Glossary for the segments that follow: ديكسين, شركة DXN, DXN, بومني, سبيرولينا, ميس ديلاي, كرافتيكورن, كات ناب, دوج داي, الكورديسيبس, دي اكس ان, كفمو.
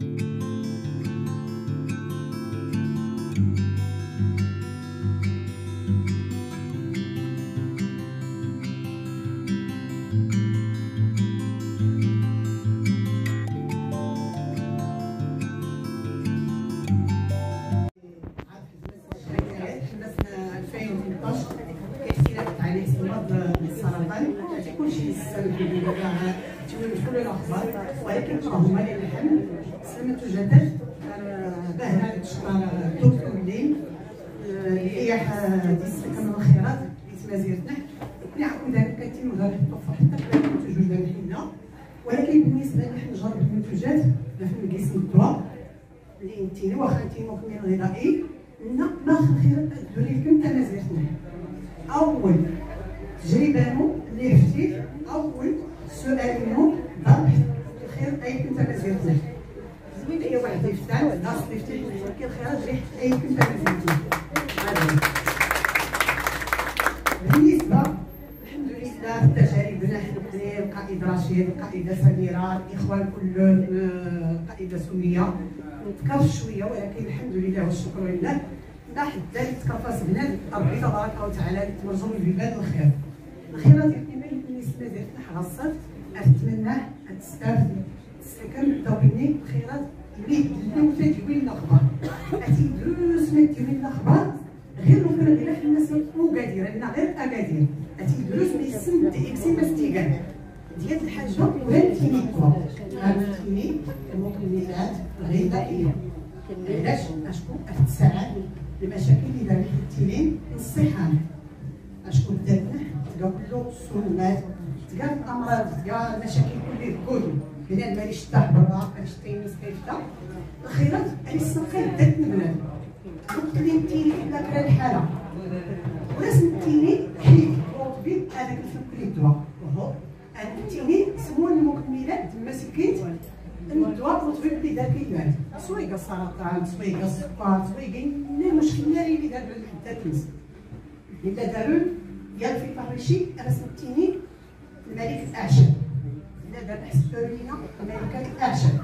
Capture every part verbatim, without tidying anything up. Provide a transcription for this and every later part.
ولكن اللهم لك الحمد سلمت وجدت بهنا نتشكر الدكتور منين اللي كنسلكم الخيرات اللي تمازيرتنا كنعاود دابا كنتيم غير الطفل حتى في المنتوج ديال حنا. ولكن بالنسبه لحنا جرب المنتوجات في القسم الدواء اللي انتي واخا انتي مكمل غذائي لنا باخر خيرات تدير لكم تمازيرتنا. اول تجربه اللي حفتي اول سؤال منهم ضبط أي كنت مزيرتنا زوين أي واحد يفتح ناقص يفتح ولكن الخيارات ريحة أي كنت مزيرتنا. بالنسبة الحمد لله تجاربنا حنا قليل قائد رشيد قائدة سميرة الإخوان كلهم قائدة سمية نتكرر شوية ولكن الحمد لله والشكر لله حتى ذلك تكفاس بلاد ربي تبارك وتعالى تمرجم البلاد الخير. الخيرات الاحتمال بالنسبة لنا حنا الصف أتمنى أتستافد السكن داويني الخيرات اللي اللي تدوي لنا أخبار أتي دو سنين تدوي لنا أخبار غير ممكن غير حنا مو قادرة لنا غير أكادير أتي دروس من سن دي إكس إن مستيقان ديال الحاجة وهاد تينيكوا هاد تيني المكملات الغذائية علاش أشكون أتساعد المشاكل اللي دارت التينين الصحان أشكون دابنا تلقى كلو السمومات تلقى الأمراض تلقى المشاكل كلها كلهم بنان ماليش طاح برا ماليش تيميس كيفتا الخيرات على السقاية داتني بنان قلت لي نتيني حنا كرا الحالة ولازم نتيني حيد وطبيب هذاك الفكري الدواء وهو أنا نتيني سمون المكملات تما سكيت الدواء وطبيب اللي دار كيبان سويقة السرطان سويقة السكر سويقة لا مشكل ناري اللي دار حتى تمس اللي دارو ديال في باريشي أنا سميتيني ملك الأعشاب إلا دابا حسبتو لينا ملكة الأعشاب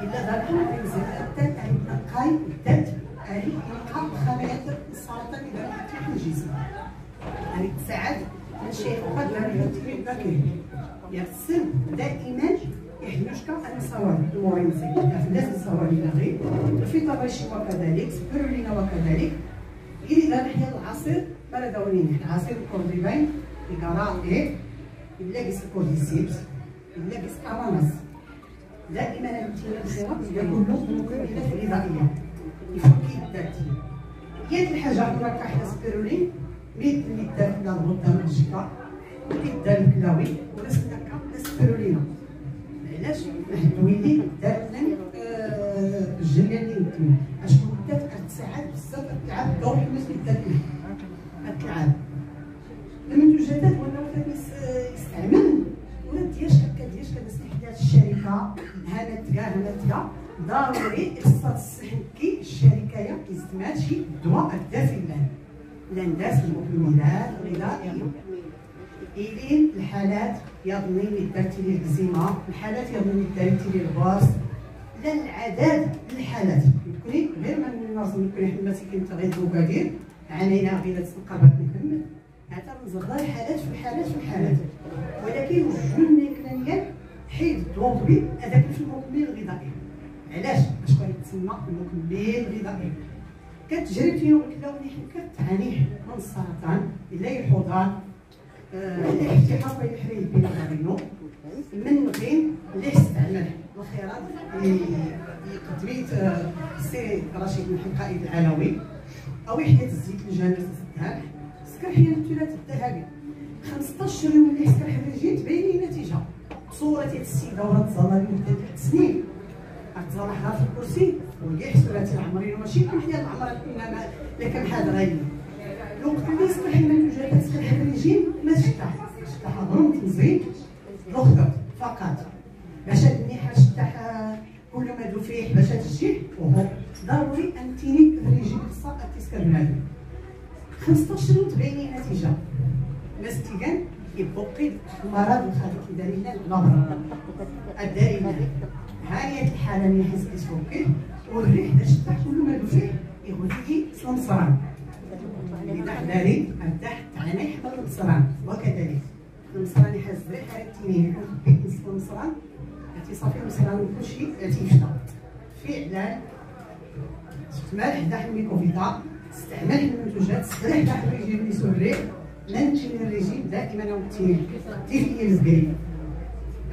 إلا دابا حنا في زاد عندنا قاي بدات هادي نلقى خلايا السرطان اللي دارت في الجسم هادي تساعد ماشي فقط للتطبيب البكري ديال السن دائما يحتاج أن نصور المهم لازم نصور لينا غير في طباشي وكذلك سبرو لينا وكذلك إلا دابا حنا العصير بلا داولين حنا عصير الكورديفين الكرا إيه يلاقيس الكورتيسيبس يلاقيس الأناناس دائما الامتنان الخيرات يكون له مكملات غذائية يفكي الذاتي كاين الحاجة أخرى كحلا سبيرولين ميت اللي دار لنا الغدة والشكا اللي دار الكلاوي وناس هكا السبيرولينا علاش الحدويلي دار لنا الجلالين أشكون دات كتساعد بزاف كتلعب دور الناس اللي دار ليه كتلعب المنتوجات والنباتات يستعمل ولا دياش هكا دياش كنستحدث الشركه هانت كاع هانت ضروري اقتصاد الصحي كي الشركه كيستعمل شي دواء الدافئ لنداس المكملات الغذائيه الين الحالات يظني اللي دارتي ليه الزيمه الحالات يظني اللي دارتي ليه الباص لا العدد الحالات تكوني غير من ناصم كل حنا ساكن تغيض وكادير علينا غير تنقبات نكمل هذا مزغر الحالات في الحالات في الحالات ولكن الجنة كلانيا حيد الضوء هذاك في المكمل الغذائي علاش باش كيتسمى المكمل الغذائي كتجرب فيهم الكلاوني كتعاني من السرطان الا الحضان الا احتقاق الحريم بين الغرينو من غير اللي استعمل الخيارات اللي قدمت السي رشيد بن القائد العلوي او يحيد الزيت الجامع السدان سكر حيال الثلاث الذهبي خمسطاش يوم اللي سكر حرجيت بين النتيجه صوره ديال السيده ورا تزلى لمده ثلاث سنين تزلى حدا في الكرسي وكاع حسبات العمرين ماشي كون حنا العمر كنا ما لا كنحاد غايب الوقت اللي سكر حنا المنتوجات سكر حرجين ما شتاح شتاح غرم تنزيد الخضر فقط باش هاد النحاش شتاح كل ما دو فيه باش هاد الشيء وهو ضروري ان تيني ريجي خاصه تسكر مالي خمسطاش يوم تبيني نتيجه مستيقان يبقي مرض خلق دليل النظر الدائمة هاية الحالة من حس كيسبقي والريح تشتح كل ما فيه يغذيه صنصران لتحذري التحت عن حبل الصران وكذلك الصران يحس بريحة التنين حبيت الصنصران التي صافي الصران وكل شيء التي يشتغل فعلا استعمال حدا الميكروفيتا استعمال المنتوجات استريح تحت الرجيم اللي سريح لن تشيل الرجيم دائما وقتيا تيلي الزكري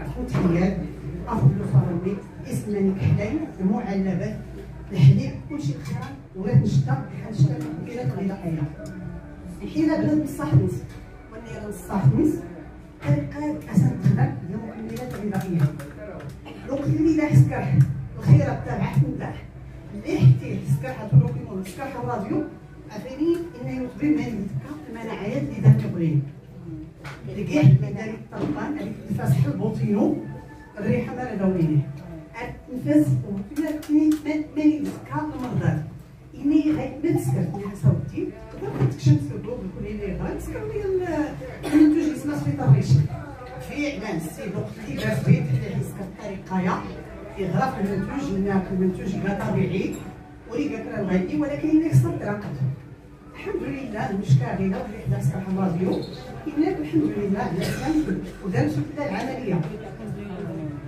الحوت حياد افضل فرمي اسمنك حدايا المعلبات الحليب كلشي خيار ولا نشتا بحال شتا الحيلات الغذائيه الحيله بلا بصح نص واللي غنصح نص كنقاد اساس تخدم هي المكملات الغذائيه المكمله حسكح الخيره تاع تنتاح اللي حتي حسكح البروكيمون حسكح الراديو عفاني انه يطبي ما يذكر المناعيات اللي دارت قليل الكاع ديال الطربان هذيك النفاس حل بوطينو الريحه مالا داوينيه النفاس وكلاتني ما يذكر المرضى إني غير ما تسكر حسب الدين تقدر تكشف البوب تكون اللي غير تسكر لي المنتوج اللي سمعت فيه طريش فعلا السي الوقت اللي دار فيه تحت يسكر الطريقايه يغرف المنتوج هناك المنتوج كاع طبيعي ولي قالك راه غادي ولكن اللي خسر طريقته الحمد لله المشكله غير وحده صحه الراديو كاينه الحمد لله الانسان ودارت كل العمليه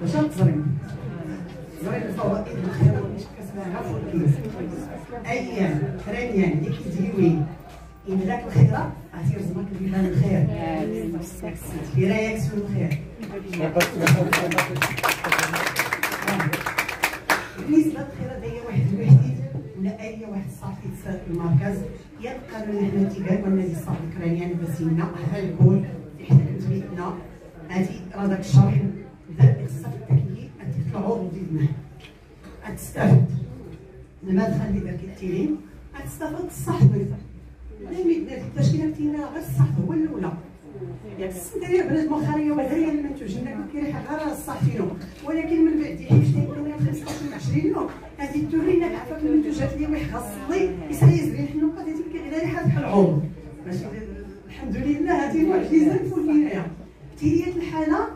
واش تزرين زرين الفوائد الخير كسمها فوكيس ايا ثانيا اللي كيديوي ان ذاك الخيره عسير زمك بيبان الخير في رياكسيون الخير بالنسبه للخيره هي واحد الوحيد ولا اي واحد صافي تسال المركز يبقى من هنا تيقال والنادي الصافي الكرانيان بسينا هالكول تحت بيتنا هادي راه داك الشرح بدا خصك التكييف غتطلعوا وديدناه غتستافد المدخل اللي داك التيرين غتستافد الصح ديالك لا ميدنا فاش كاينه فينا غير الصح هو الاولى ياك السندريه بنات مخاريه وبدريه المنتوج هنا كيريح غير الصح فيهم ولكن من بعد يحيش تيكونوا خمسة وعشرين نوع هذه تورينا بعفاك المنتوجات اللي واحد خاصني يسريز ريح النقط هذه كيعلى ريحه بحال العمر ماشي الحمد لله هذه معجزه فولينايا تيريات الحاله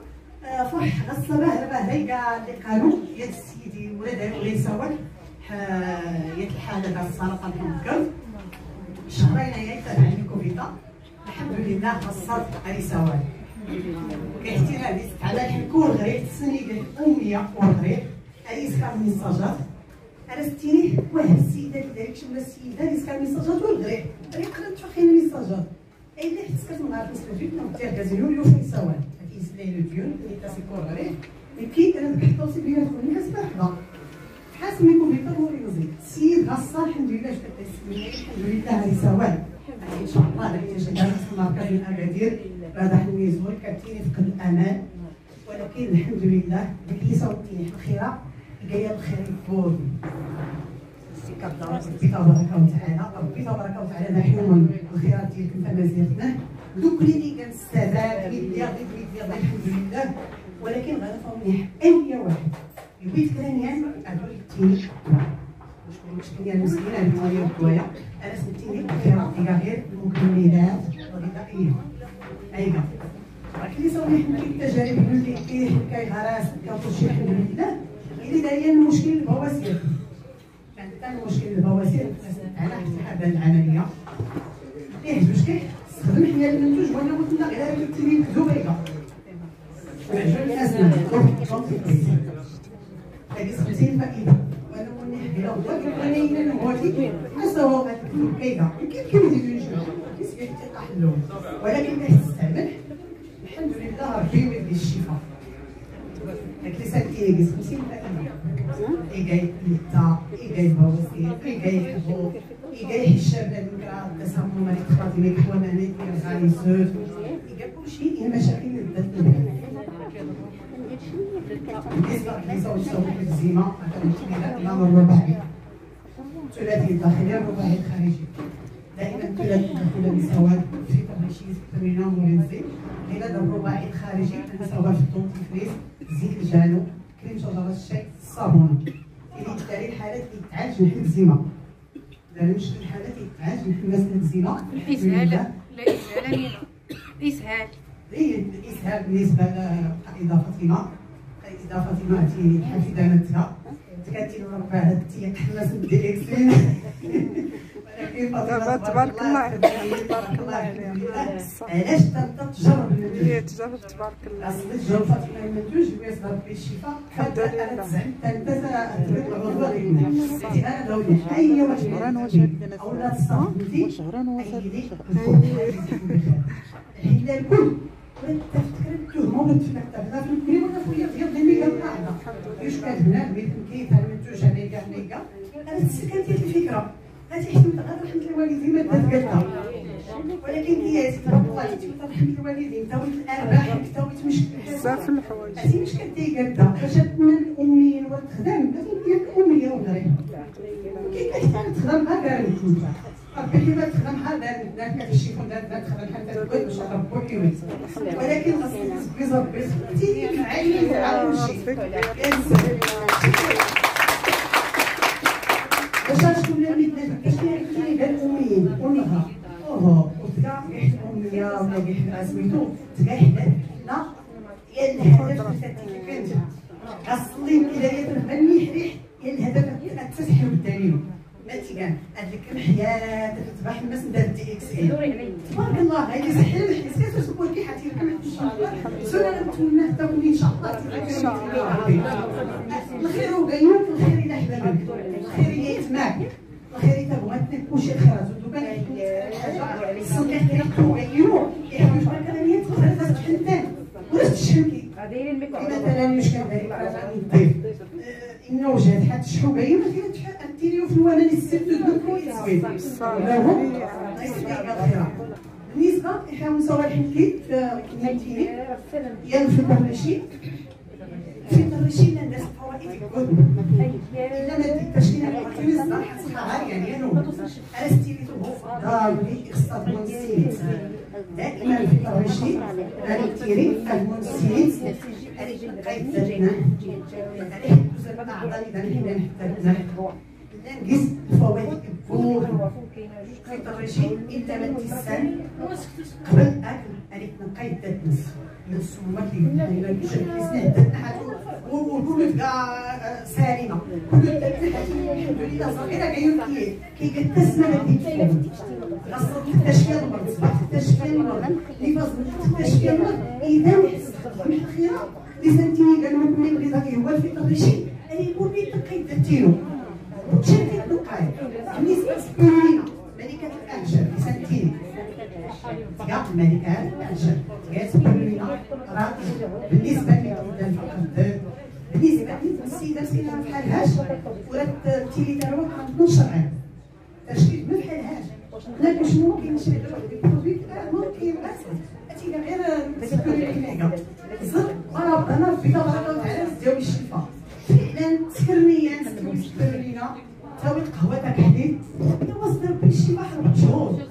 فرح غصه باهله باهله كاع اللي قالوا يا سيدي ولاد الله يساوك يا الحاله تاع السرطان الكلب شهرين هي تبع الكوفيتا الحمد لله خاصة عريساوان كاحترامي على الحكور غريب السنيده الاميه والغريب عريسكا الميساجات عرفتيني واحد السيده اللي دارت شمله السيده عريسكا الميساجات والغريب اللي قرات تفخين الميساجات اي اللي حسكت من نهار المسجد نمتير كازينو اليوم في سوان كيسلاي لو ديون اللي تاسيكور غريب كي انا كنحطو سي بيان تكون ناس بحال حاسم يكون بيطوريوزي السيد خاصه الحمد لله كتسمي الحمد لله عريساوان ان شاء الله لك تجدها مركز الاكادير بعد حمي زهور كابتيني فقد الامان ولكن الحمد لله اللي صوتي الخيره جايه بخير البول سي كابتن ربي تبارك وتعالى ربي تبارك وتعالى دحيما الخيرات ديالك انت مازلتناه دوك اللي كان السادات اللي ديالك اللي الحمد لله ولكن غنفهم منيح اي واحد يبيت كرانيان هذول التينيك المشكل ديال المسكينه هي الكوايا انا سميتيني الخيره هي غير المكملات الغذائيه ايوا ولكن صافي حنا التجارب اللي فيه كيغراس كنطش شي حمد لله اللي دار لي المشكل البواسير كان حتى المشكل البواسير على حساب العمليه ليه جوج كيستخدم حنا المنتوج وانا قلت لك غير التمرين زويقه وعجبني الناس هذه خمسين فائده وانا منيح غير هو كيبغينا نواتي حسوا كاينه يمكن كيديروا شي حاجه كيتقحلوا ولكن كيستعمل الحمد لله ربي يدي الشفاء هاك لي سالتيني خمسين فائده اي جاي التا اي جاي البواسير اي جاي الحبوب اي جاي الشاب هذا الكرا التسمم اللي تخاطي ليك حواناني غاليزوز اي جا كلشي هي مشاكل الذات بالنسبة للصوت في الزيمة المشكلة الأمر الرباعي الثلاثي الداخلي الرباعي الخارجي دائما الثلاثي الداخلي المساواة في ترشيد التمرينات والإنزيم العلاج الرباعي الخارجي المساواة في الدونتيفريس زيت الجالو كريم شجرة الشاي الصابون اللي بالتالي الحالات اللي تعالج من حمل الزيمة دابا المشكل الحالات اللي تعالج من حمل الزيمة الإسهال لا إسهال إسهال هي الاسهاب بالنسبه لاضافتنا اضافتنا هذه حفظانتها تكاتيل وربع هذا التيق حماس من دي اكس ان ولكن فضيله تبارك الله تبارك الله علاش تتجرب المنتوج تبارك الله تجرب فاطمه المنتوج ويصدر به الشفاء حتى انا تنتزع الطبيب العضوي هذا هو اي وجه اولاد صافي شهران وصافي حنا الكل كنت تفكرت هما تفكرنا في الكريم ولا خويا ديال ديميكا تاعنا واش كتبنا بيت كيف المنتوج هذا كاع نيكا انا تسكنت الفكره هذه حيت رحمه الوالدين ما تقدها ولكن هي والله رحمه الوالدين تاويت الارباح تاويت مشكل بزاف الحوايج هذه مش كتيقدها باش تمن الاميه والخدام كتمكن الاميه ودريها كي كتخدم هكا ربي ما تخدم بحال هاد البنات ما كاينش يكون هاد البنات تخدم بحال هاد البنات باش ربو كيوي ولكن خاصني تبغي ربي تيجي معايا على كلشي باش نشوف لي البنات باش كيحكي لي الاميين امها اوه وكاع الاميه ولا كيحكي سميتو تكاحنا لا يا الهدف ديال البنت خاصني كيداير تنحني حريح يا الهدف التسحيل والدليل مثلا هاد الكمحيات الصباح الناس ندار دي اكس ان تبارك الله هاي سحل الحساس وسبور كي حاتي لكم ان شاء الله سنه نتمنى حتى ان شاء الله ان شاء الله الخير وقايم الخير الى حبابك الخير يتماك الخير تبغى تنك وشي خرج دوكا حاجه سميت كيقولوا غيروا يحوج برك انا هي تخرج حتى واش تشمكي غادي الميكو مثلا مش كندير الضيف انه جات حتى الشحوبيه ما كاينش ديريو في الوالد السبت دوكو يسوي بالنسبه احنا مصورين كي كنتي يا نفكر ماشي في الرشيد الناس فوائد الكتب الا ما ديتش لينا الكتب صحه يعني انا استيليت دار لي اخصاب منسيت دائما في الرشيد الكتيري المنسيت الرجل غير زرينا عليه زعما عضلي دابا حتى نحتاج ننقص فوائد الكور كاين الرشيد الا ما تسال قبل الاكل عليك تنقي الدنس من السمومات اللي كاينه كيسنه تاعها والكل كاع سالمه كل الحمد لله صغيره كاين كي كيتسمى التشكيل خاصك التشكيل المرض التشكيل المرض اللي باز التشكيل المرض اذا الخيره لي سنتيني قال لكم اللي ذاك هو في الرشيد ان يكون يتقي الديرو شركه الوقايه بالنسبه للسمومه ملكه الانشاء سنتيني يا ملكه الانشاء بالنسبه لي قدام القدام بالنسبه لي السيده مسكينه بحالهاش ولات تيلي داروا اثنا عشر عام تشكيل ما بحالهاش حنا واش ممكن نشري دابا البرودوي ممكن اتينا غير تسكري الحناقه بزاف مرض انا في تبارك الله تعالى ديال الشفاء فعلا سكرني سكرينا تاوي القهوه تاع الحديد وصدر بالشفاء حرب شهور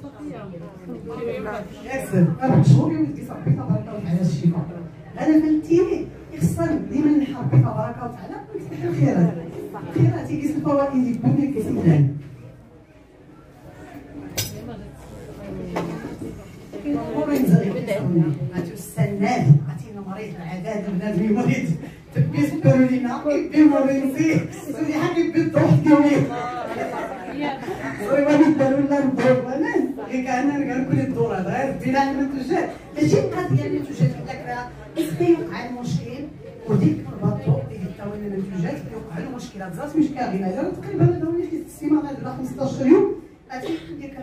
ياسر حرب شهور يوم اللي صاحبي تبارك الله تعالى الشفاء انا فلتيني يخصني ديما نحب تبارك الله تعالى ونفتح الخيرات الخيرات كيس الفوائد يكون كيس الدين عطيو السناد عطينا مريض العداد بنادم مريض تبيس برولينا كيبي مريضي سوري حكي بالضحك ديالي سوري ما نديرو لا نضرب انا غير انا غنكون الدور غير بناء المنتوجات ماشي قضيه المنتوجات كلها كيوقع المشكل وديك البطو اللي هي المنتوجات كيوقع المشكلات زاز مش كاينه غير تقريبا هذا اللي كيستسمى غير خمسطاش يوم عطيك ديك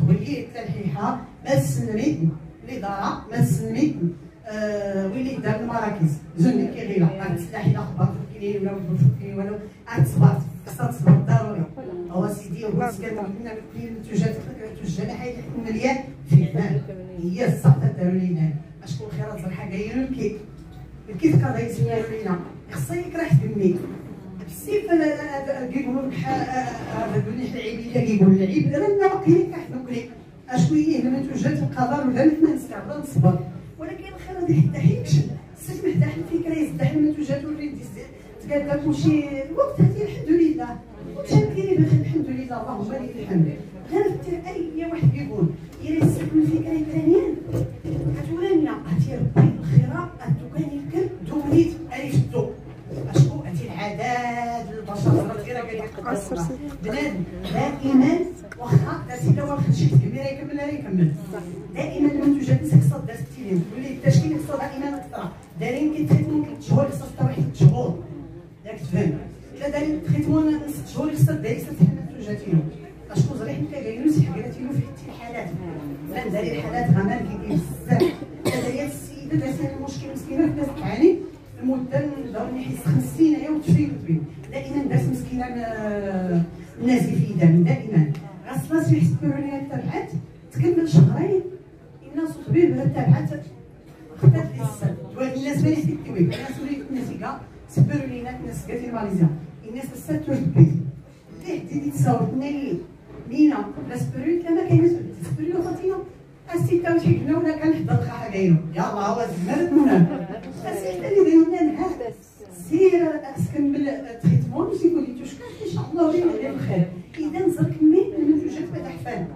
تغليت الحيحه ما تسنري الاداره ما تسميت وليدات المراكز زوني كيغيلا غتستحي لا خبر فكيني ولا فكيني ولا غتصبر خاصها تصبر ضروري هو سيدي هو سكان قلنا بالكلين المنتوجات الجناحيه الحمليه فعلا هي الصحه داروا لينا اشكون خيرات الحاجه ديالو الكيك الكيك كضايت لينا خصها يكره دمي بالسيف انا كيقولوا هذا بني العيبيه كيقول العيب انا ما باقيين كحدوك ليك اشويه المنتوجات القدر ولا حنا نستعملوا نصبر ولكن الخير هذا حتى حيتش السيف محتاج الفكره يصدح المنتوجات واللي تقاد كلشي الوقت هذه الحمد لله وشاكرين الحمد لله اللهم لك الحمد غير حتى اي واحد كيقول الا يستعمل الفكره ثانيا غتولى لنا بنادم دائما واخا داسي لا واخا شي كبيره يكمل يكمل دائما المنتوجات خصها داز التيلين تولي التشكيل خصو دائما اكثر دايرين كي تريتمون كيتشهور خصو حتى واحد الشهور ياك تفهم الا دايرين تريتمون ست شهور خصو داير ست منتوجاتهم اشكون زريح حتى غيرو شي حاجه تيلو في الحالات بان داري الحالات غمان كيدير بزاف هذايا السيده دازت المشكل مسكينه دازت تعاني المده داوني حيت خمسين هي وتفيق بين دائما داس مسكينه نازفه دائما دائما غسلات في حسبوا عليها التبعات تكمل شهرين الا صوت به بهاد التبعات خدات لي السد دوات الناس ملي حيت ويك الناس وليت نسيقه سبروا لينا الناس كاع في ماليزيا الناس السد توجد البيت اللي حديدي تصاوب نايل لينا لا سبروا لا ما كاينش سبروا خاطينا السيده وتحكنا ولا كنحضر خا غايرو يلاه هو زمرت هنا السيده اللي دايرنا نهار سير كنكمل التريتمون وسيكون لي توشكا ان شاء الله ويعطيك الخير اذا زر كميه المنتوجات بعد حفان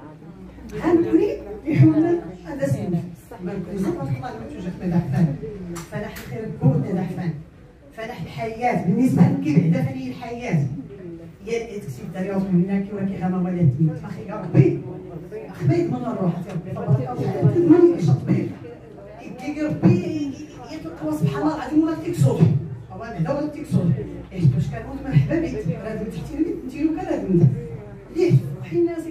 غنولي يحولنا هذا سنه ما نكونش غنطلع المنتوجات بعد حفان فلاح الخير بكون بعد حفان فلاح الحياه بالنسبه لكي بعدا فني الحياه هي الاكتيف ديال يوم هنا كيما كيغنى والد تميت اخي يا ربي خبيت من الروح يا ربي تضمن لي شطبيك كي ربي يتقوى سبحان الله العظيم ولا تكسر هو هذا ولا تكسر ايش باش كنقول مرحبا بك لازم تحترمي نديرو كذا لازم ليه حين الناس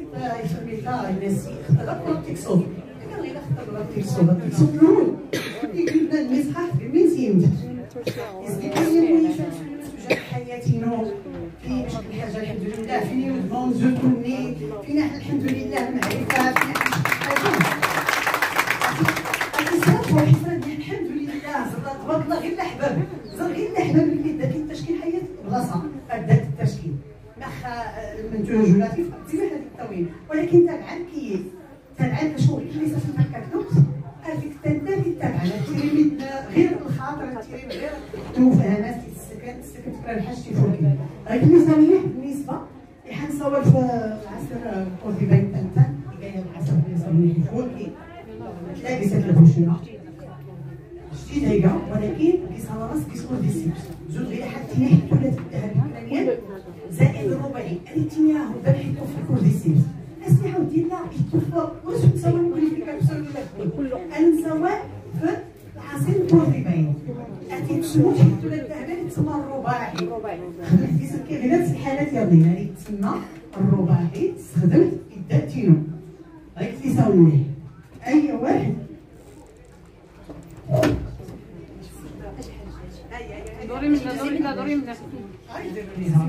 يفهمي لا الناس اختلط ولا تكسر كان غير اختلط ولا تكسر ولا تكسر نقول يقول لنا المسحه من زين يستكملوا في حياتنا في شكل حاجه الحمد لله فيني ودهم زوجوني فينا الحمد لله المعرفه بطلة غير الأحباب، زر غير الأحباب اللي دات التشكيل حياة بلاصة، أدات التشكيل، واخا المنتوج ولا في اتجاه هذا التمويل، ولكن تبعا كيف؟ تبعا كشغل كيف صافي كتنوض، هذيك التنداهي تبعا تيري غير الخاطر تيري غير المفاهمات تيتسكن تيتسكن تقرا الحاج تيفوتي، غير الميزانية بالنسبة اللي حنصور في عصر كوفي باين تنتان، كاين العصر الميزانية تيفوتي، لابسة البوشيرة. شتي دايقه ولكن كيصاوب راس كيصاوب ديسيبس زوج غير حتى يحيدوا هاد الذهب الكلانيان زائد الربعي اللي تياهو بدا يحيدوا في الكورديسيبس اسمي عاودي لا يحيدوا واش نساو الكوليفيكاسيون كله انساوه في العاصمه الكورديباين اكيد شنو حيدوا هاد الذهب اللي تسمى الرباعي الرباعي الكورديسيبس كيغير نفس الحالات ياضينا اللي تسمى الرباعي تستخدم يدا تينو غير تيساوي ليه اي واحد دوري من دوري من دوري من ستة شهور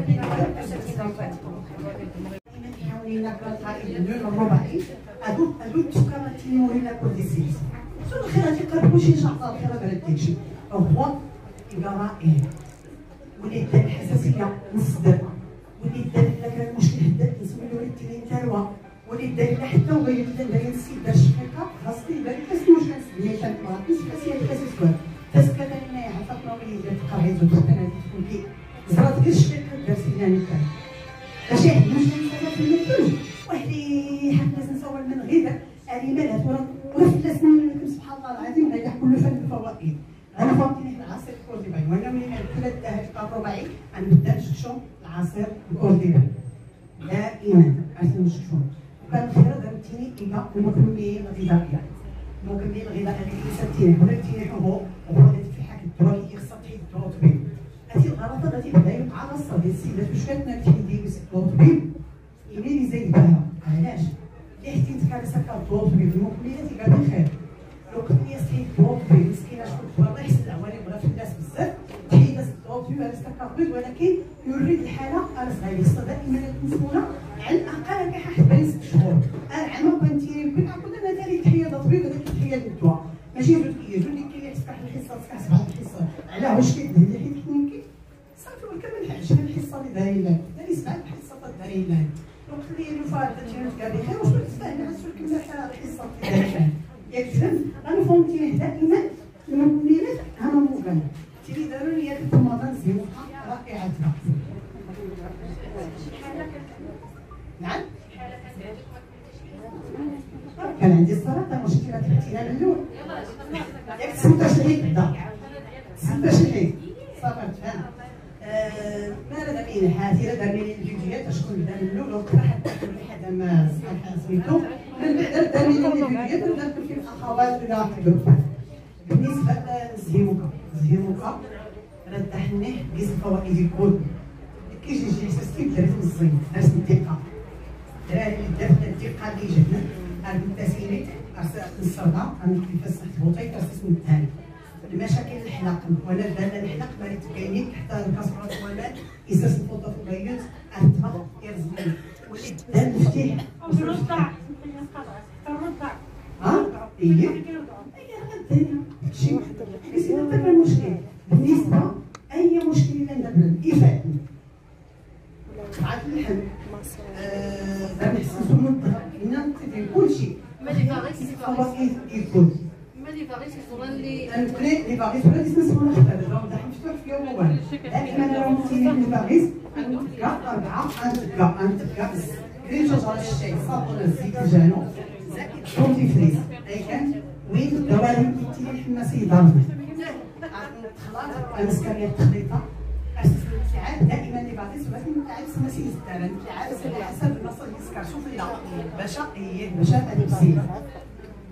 صافي فهمت ماذا بين هذه الدرمين السوداء اللولو راح تاكل لحد ما صحه سميتو من بعد الدليل اللي في يدنا تاكل في الاخوات ولا الدروبات. بالنسبه لزهيموكا زهيموكا رتحنيه قيس الفوائد الكل كيجي شي حساس كي درت من الصين نفس الثقه الدراري اللي دارت الثقه اللي جاتنا عند التسهيلات ارسال الصدى عند كيفاش صحت بوطيك ارسال الثاني المشاكل الحلاق وانا بان الحلاق مالي تبكينيك حتى نكسروا الطوالات اساس الفوطه في البيوت الطبق كيرزقني وليت بان مفتيح الرضع الرضع ها هي هي غدا شي واحد حيت هذا هو المشكل بالنسبه اي مشكل اللي ندبر الافاده بعد اللحم انا نحسسو من هنا نتفهم كلشي ملي باغي سيفاغي لي باغيش يكونوا اللي انا كنت لي باغيش ولا تسمع ولا حتى راه واضح مفتوح في يوم واحد لكن انا راه مسيني لي باغيش عندهم كاع اربعه عندك عندك كريم شجره الشاي صابون الزيت الجانو زاكي دونتي فريز اي كان وين الدواليب اللي الحماسي ضامن خلاص المسكريه التخليطه الساعات دائما اللي باغيش ولكن متعب سماسي الثمن كيعاود على حسب المصدر السكر شوف اللي باش هي باش هذه بسيط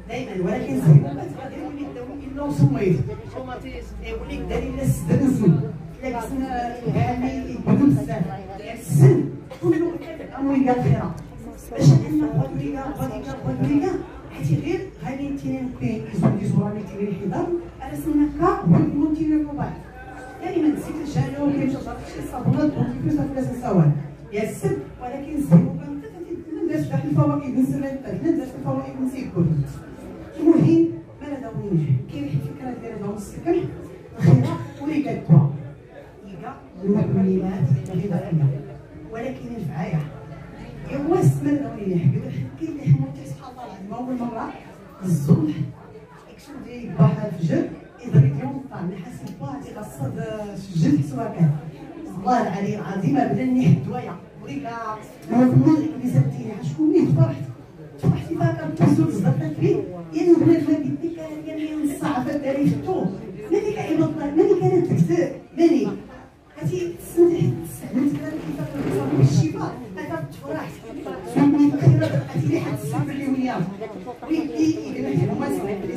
دائما ولكن زعما غادي يولي اللون سميت الطوماطيس يولي داير السدنسن الا كنا الغالي يكون بزاف السن كله الامريكا الخيره باش عندنا غاديكا غاديكا غاديكا حيت غير غادي نتينا كاين دي زواري ديال الحضر راسنا كا والمونتينير موبايل يعني ما نسيتش انا وكاين شجره الصابونات دونك كيفاش الناس نساوها يا السن ولكن زعما كنت كنت تحل الفوائد نسرات تنزل الفوائد نسيكم المهم مالا داوينش كاين واحد الفكره ديال داون السكر الخيره وليكا الدواء هي المكملات الغذائيه ولكن الفعايه هي واس مالا داويني حبيبي الحكي اللي حنا تحت الله العظيم اول مره الصبح اكشن ديال باحه الفجر انغريديون طعم حسب باه ديال الصاد الجلد سواء كان والله العلي العظيم بدا نيح الدوايا وليكا المكمل اللي سبتيني شكون اللي فرحت فرحتي بها كنتوصل بزاف فيه يعني البنات ما بديت كان صعبه التاريخ تو ملي كيعيطوا ملي كانت تكتب ملي كتي تسند حيت تسند كيفاش كتصاوب بالشيبه هكا تفرح سميت خير كتي حاسس باللي وياه ويدي يدير هما اللي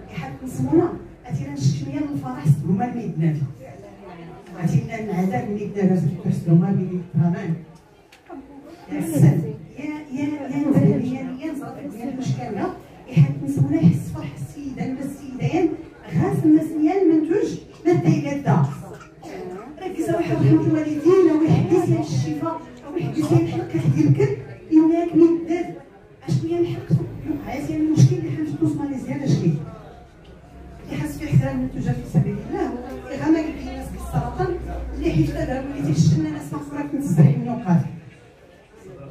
كيحط نسمونه اتينا نشكميه من الفرح هما الميدنات اتينا نعذاب الميدنات تحسوا ما بين الثمن يا يا يا درهميا يا صافي ديال المشكله يحط نسمونه يحس فرح السيدان والسيدان غاز المسنيان منتوج مادي قاده ركزوا وحرحموا الوالدين او يحبس لهم الشفاء او يحبس لهم الحلقه ديال الكلب يمنعك من الدرد اشنو هي الحلقه عايز المشكل اللي حنشدو في ماليزيا اش كاين اللي حاس فيه احترام المنتوجات في سبيل الله غما كاين الناس بالسرطان اللي حيت دابا وليتي شفنا ناس مخرا كنسبح من النقاط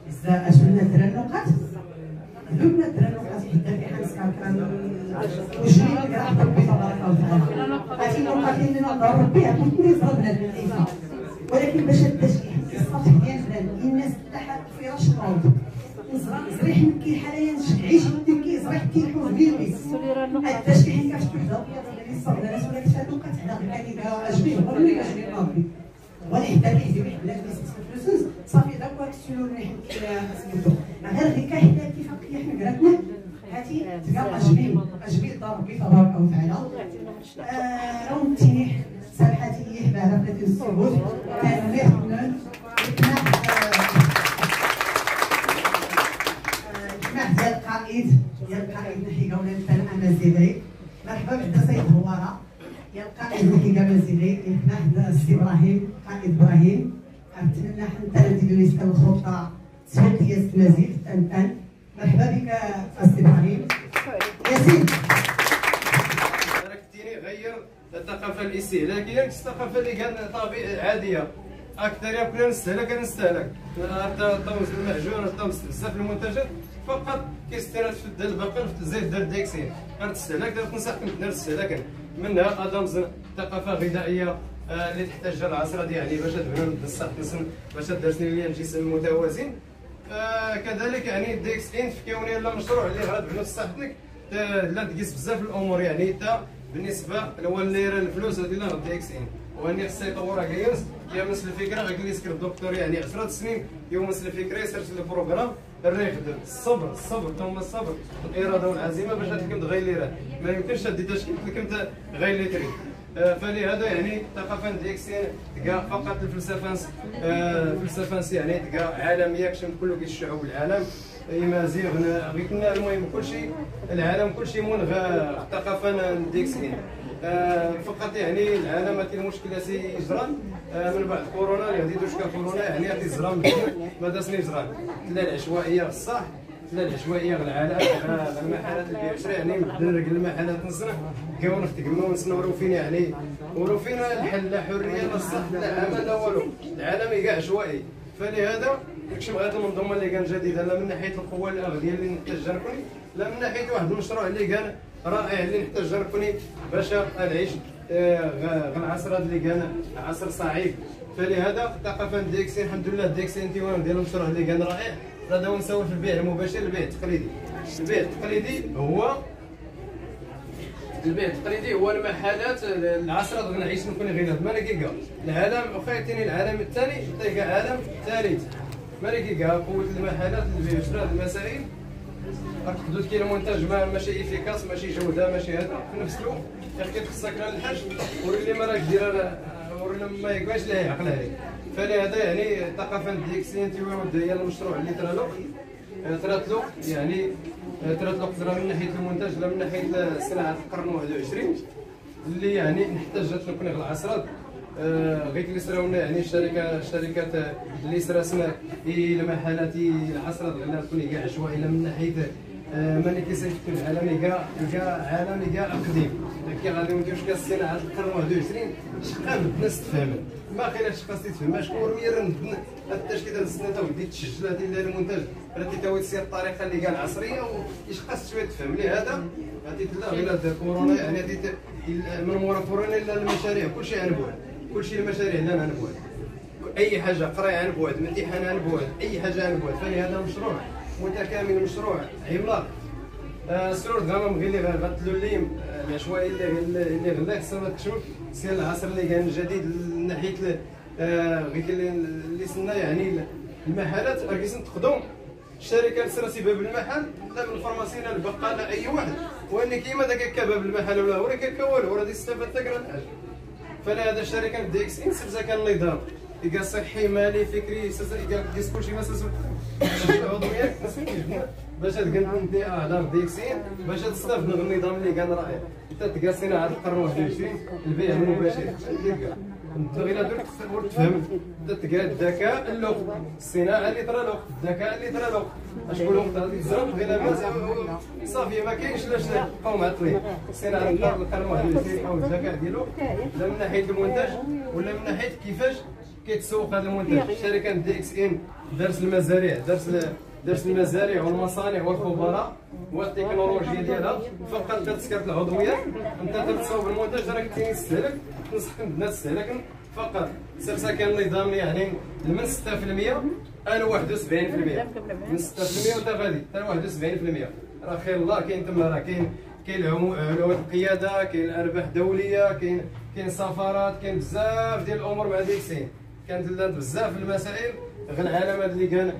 بزاف اشمنا درا النقاط دوبنا درا النقاط حتى في حاس كان وشنو اللي كنحضر به تبارك الله عرفتي النقاط اللي نهضروا بها كنت نزهر بنات الانسان ولكن باش التشكيل السطح ديال بنات الناس تحت فراش الروض نزرع زريح مكي حاليا شعيش مكي زريح كيحوز بيوي التشكيل كاش تحضر اللي الصبر الناس ولا كتفاتو كتحضر الكلمه اجمل غير اجمل ربي ولا حتى كيجيو واحد بنات اللي ستفلوسوز صافي داك السلول اللي حكيت سميتو غير ديك حتى كيف قيحنا كراتنا هاتي تلقى أجميل أجميل دار ربي تبارك وتعالى راه متيح سامحاتي لي حنا على بلاد الصعود كان ريح بنات الجماع ديال القائد ديال القائد نحيكا ولاد الفناء المازيغي مرحبا بحدا سيد هوارة ديال القائد نحيكا المازيغي الجماع ديال السي إبراهيم القائد إبراهيم كنتمنى حتى نديرو ليستاو الخطة التسويقية المزيد الآن مرحبا بك السي ابراهيم ياسين شاركتيني غير الثقافه الاستهلاكيه الثقافه اللي كانت عاديه اكثريه كلنا نستهلك نستهلك الطمس المهجور الطمس بزاف المنتجات فقط كيستهلك في الدال البقر في الزيت ديال ديكسين كتستهلك كنصحكم دير الاستهلاك منها ادمز ثقافه غذائيه اللي تحتاجها العصره ديالي باش تبنى الصحه باش تدير ليا الجسم المتوازن. آه كذلك يعني ديكس ان في كوني لا مشروع اللي غتبنوا صحتك لا تقيس بزاف الامور يعني حتى بالنسبه هو اللي راه الفلوس هذه لا ديكس ان واني حسيت وراه كاينس كيمس الفكره غيجلس كير الدكتور يعني عشرة سنين يومس الفكره يسرت البروغرام الراه يخدم الصبر الصبر ثم الصبر الاراده والعزيمه باش هادكم تغيرها ما يمكنش تدير شي كنت غير لي. آه فلهذا يعني ثقافه ديكسين تلقى فقط الفلسفه آه فلسفه يعني تلقى عالميه كشمل كله كي الشعوب العالم يمازي غنا غيتنا المهم كلشي العالم كلشي منغ ثقافه ديكسين. آه فقط يعني العالم ما كاين مشكله سيجرى آه من بعد كورونا اللي غادي دوشكا كورونا يعني غادي يجرى ما داسني يجرى لا العشوائيه بصح لا العشوائيه غير العالم المحلات اللي كيعشري يعني مدرج المحلات نصنع كيقولوا نتقموا ونسنوروا فين يعني ولو فين الحل لا حريه لا صح لا عمل لا والو العالم كاع عشوائي. فلهذا كتشوف هذه المنظومه اللي كانت جديده لا من ناحيه القوه الاغذيه اللي نحتاجها ركني لا من ناحيه واحد المشروع اللي كان رائع اللي نحتاجها ركني باش نعيش العصر هذا اللي كان عصر صعيب. فلهذا ثقافه ديكسين الحمد لله ديكسين تيوان ديال المشروع اللي كان رائع هذا هو نساوي في البيع المباشر البيع التقليدي. البيع التقليدي هو البيع التقليدي هو المحلات العصرات اللي كنعيش نكون غير هاد مالي كيكا العالم واخا تاني العالم الثاني حتى كاع العالم الثالث مالي كيكا قوة المحلات اللي بيشرا هاد المسائل الحدود كاين المنتج ماشي افيكاس ماشي جودة ماشي هذا في نفس الوقت غير كتخصك راه الحج وريلي ما راك دير وريلي ما يكواش لا يعقل عليك. فلهذا يعني ثقافة ديكسين تيوان هي المشروع اللي ترالو تراتلو يعني تراتلو قدرة من ناحية المنتج لا من ناحية صناعة القرن واحد وعشرين اللي يعني احتاجت نكون غير العصرات غير اللي سراونا يعني الشركة الشركات اللي سراسنا المحلات العصرات غير تكون كاع عشوائية من ناحية ملي كيصيفط العالم كاع كاع عالم كاع قديم كي غادي ما كاينش كالصناعه القرن واحد وعشرين شقا بدنا تفهم ما خير شقا تفهم شكون ميرن التاش كي تنسنا تا ودي تسجل هذه المنتج راه تيتاوي تسير الطريقه اللي كاع العصريه وشقا شويه تفهم لهذا غادي تلا غير هاد كورونا يعني من مورا كورونا المشاريع كلشي عن بعد كلشي المشاريع هنا عن بعد اي حاجه قرايه عن بعد امتحان عن بعد اي حاجه عن بعد. فلهذا مشروع متكامل مشروع عملاق سرور غنم غير اللي غتلو الليم العشوائي اللي اللي غدا حسن تشوف سير العصر اللي كان جديد من ناحيه غير اللي سنا يعني المحلات راه كيسن تقدم الشركه سراسي باب المحل لا من الفرماسي لا البقاله لا اي واحد وان كيما داك هكا باب المحل ولا هو راه كيكا والو راه تستافد حتى كرا الحاجه. فلهذا الشركه دي اكس ان سبزا كان النظام يقال صحي مالي فكري كيس كلشي ما سلسل العضويات باش تقنعهم دي على ديكسين باش تستافد من النظام اللي كان رائع حتى تلقى صناعه القرن واحد وعشرين البيع المباشر انت غير درك تصور تفهم تلقى الذكاء اللغوي الصناعه اللي ترى لغ الذكاء اللي ترى لغ اش نقولهم تاع الزرب غير ما صافي ما كاينش لاش نبقاو معطلين الصناعه القرن واحد وعشرين او الذكاء ديالو لا من ناحيه المنتج ولا من ناحيه كيفاش كيتسوق هذا المنتج. الشركه دي اكس ان دارت المزارع دارت دارت المزارع والمصانع والخبراء والتكنولوجيا ديالها فقط تسكرت العضويات انت تتصاوب المنتج راك تيستهلك تنصح الناس تستهلك فقط سرسا كان النظام يعني من ستة في المية الى واحد وسبعين في المية من ستة في المية وتا غادي حتى واحد وسبعين في المية راه خير الله كاين تما راه كاين كاين علوات القياده كاين ارباح دوليه كاين كاين سفارات كاين بزاف ديال الامور مع ديكسين كانت لنا بزاف المسائل غير العلامات اللي كان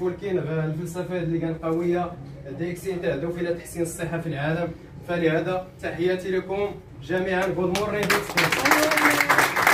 فولكين الفلسفه اللي كان قويه ديكسين تهدف الى تحسين الصحه في العالم. فلهذا تحياتي لكم جميعا غود مورنين ديكسين.